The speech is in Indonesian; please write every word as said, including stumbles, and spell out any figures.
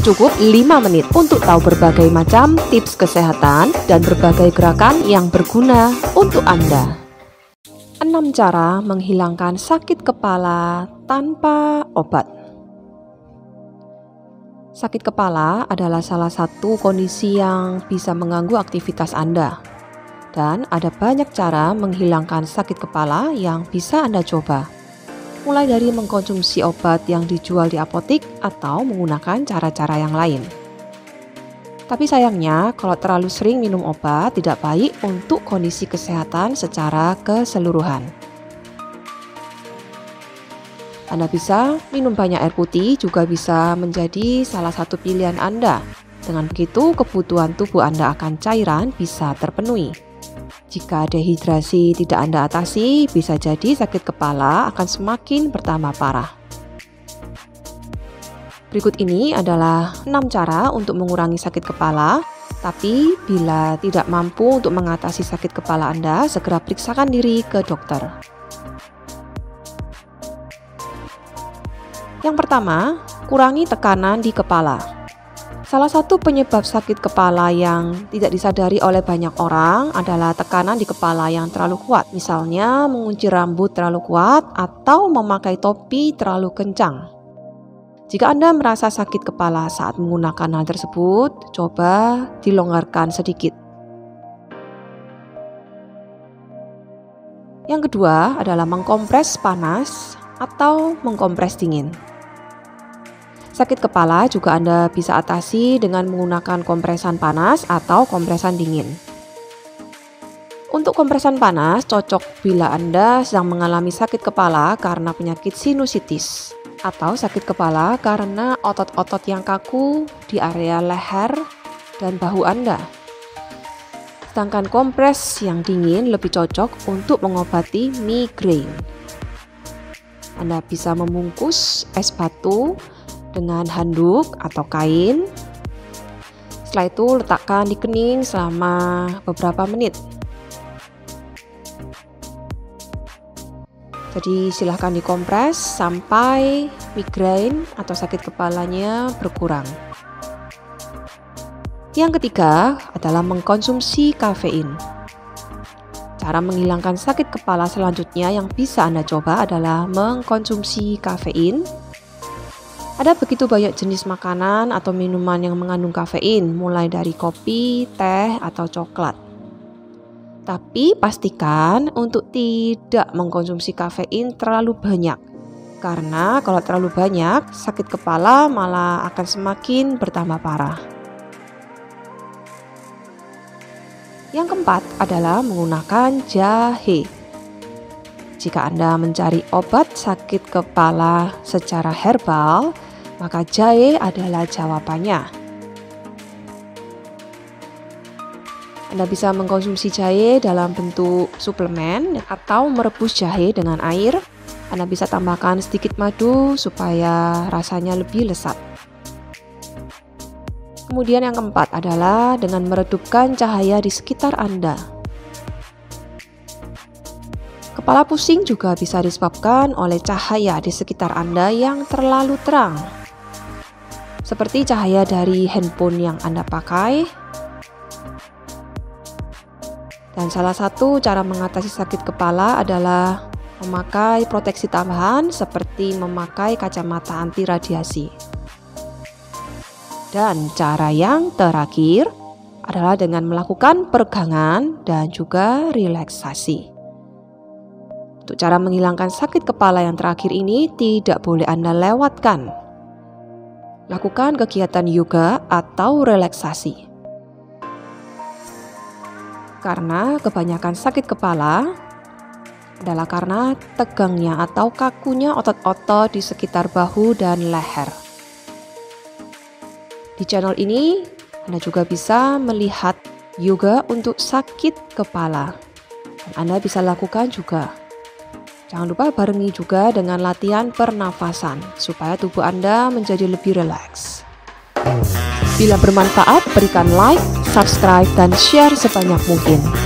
Cukup lima menit untuk tahu berbagai macam tips kesehatan dan berbagai gerakan yang berguna untuk Anda. enam cara menghilangkan sakit kepala tanpa obat. Sakit kepala adalah salah satu kondisi yang bisa mengganggu aktivitas Anda. Dan ada banyak cara menghilangkan sakit kepala yang bisa Anda coba. Mulai dari mengkonsumsi obat yang dijual di apotik atau menggunakan cara-cara yang lain. Tapi sayangnya, kalau terlalu sering minum obat tidak baik untuk kondisi kesehatan secara keseluruhan. Anda bisa minum banyak air putih juga bisa menjadi salah satu pilihan Anda. Dengan begitu, kebutuhan tubuh Anda akan cairan bisa terpenuhi. Jika dehidrasi tidak Anda atasi, bisa jadi sakit kepala akan semakin bertambah parah. Berikut ini adalah enam cara untuk mengurangi sakit kepala, tapi bila tidak mampu untuk mengatasi sakit kepala Anda, segera periksakan diri ke dokter. Yang pertama, kurangi tekanan di kepala. Salah satu penyebab sakit kepala yang tidak disadari oleh banyak orang adalah tekanan di kepala yang terlalu kuat. Misalnya, mengunci rambut terlalu kuat atau memakai topi terlalu kencang. Jika Anda merasa sakit kepala saat menggunakan hal tersebut, coba dilonggarkan sedikit. Yang kedua adalah mengkompres panas atau mengkompres dingin. Sakit kepala juga Anda bisa atasi dengan menggunakan kompresan panas atau kompresan dingin. Untuk kompresan panas, cocok bila Anda sedang mengalami sakit kepala karena penyakit sinusitis atau sakit kepala karena otot-otot yang kaku di area leher dan bahu Anda. Sedangkan kompres yang dingin lebih cocok untuk mengobati migrain. Anda bisa membungkus es batu dengan handuk atau kain. Setelah itu letakkan di kening selama beberapa menit. Jadi silahkan dikompres sampai migrain atau sakit kepalanya berkurang. Yang ketiga adalah mengkonsumsi kafein. Cara menghilangkan sakit kepala selanjutnya yang bisa Anda coba adalah mengkonsumsi kafein. Ada begitu banyak jenis makanan atau minuman yang mengandung kafein, mulai dari kopi, teh, atau coklat. Tapi pastikan untuk tidak mengkonsumsi kafein terlalu banyak, karena kalau terlalu banyak, sakit kepala malah akan semakin bertambah parah. Yang keempat adalah menggunakan jahe. Jika Anda mencari obat sakit kepala secara herbal, maka jahe adalah jawabannya. Anda bisa mengkonsumsi jahe dalam bentuk suplemen atau merebus jahe dengan air. Anda bisa tambahkan sedikit madu supaya rasanya lebih lesat. Kemudian yang keempat adalah dengan meredupkan cahaya di sekitar Anda. Kepala pusing juga bisa disebabkan oleh cahaya di sekitar Anda yang terlalu terang, seperti cahaya dari handphone yang Anda pakai. Dan salah satu cara mengatasi sakit kepala adalah memakai proteksi tambahan seperti memakai kacamata anti radiasi. Dan cara yang terakhir adalah dengan melakukan peregangan dan juga relaksasi. Untuk cara menghilangkan sakit kepala yang terakhir ini tidak boleh Anda lewatkan. Lakukan kegiatan yoga atau relaksasi. Karena kebanyakan sakit kepala adalah karena tegangnya atau kakunya otot-otot di sekitar bahu dan leher. Di channel ini, Anda juga bisa melihat yoga untuk sakit kepala. Dan Anda bisa lakukan juga. Jangan lupa barengi juga dengan latihan pernafasan, supaya tubuh Anda menjadi lebih rileks. Bila bermanfaat, berikan like, subscribe, dan share sebanyak mungkin.